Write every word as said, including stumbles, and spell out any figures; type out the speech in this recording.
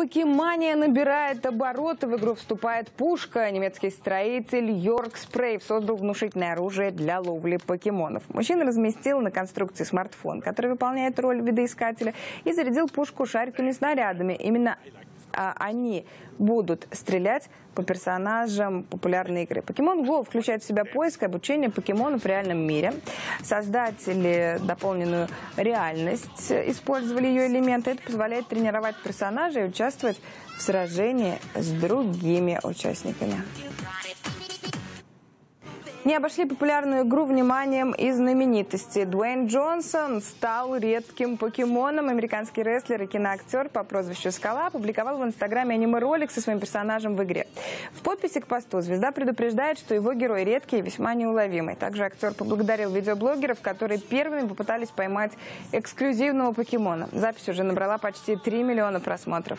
Покемания набирает обороты, в игру вступает пушка. Немецкий строитель Йорк Спрей создал внушительное оружие для ловли покемонов. Мужчина разместил на конструкции смартфон, который выполняет роль видоискателя, и зарядил пушку шариками и снарядами. Именно а, они будут стрелять по персонажам популярной игры. Покемон Го включает в себя поиск и обучение покемонов в реальном мире. Создатели дополненную реальность использовали ее элементы. Это позволяет тренировать персонажей и участвовать в сражении с другими участниками. Не обошли популярную игру вниманием и знаменитости. Дуэйн Джонсон стал редким покемоном. Американский рестлер и киноактер по прозвищу Скала опубликовал в Инстаграме аниме-ролик со своим персонажем в игре. В подписи к посту звезда предупреждает, что его герой редкий и весьма неуловимый. Также актер поблагодарил видеоблогеров, которые первыми попытались поймать эксклюзивного покемона. Запись уже набрала почти три миллиона просмотров.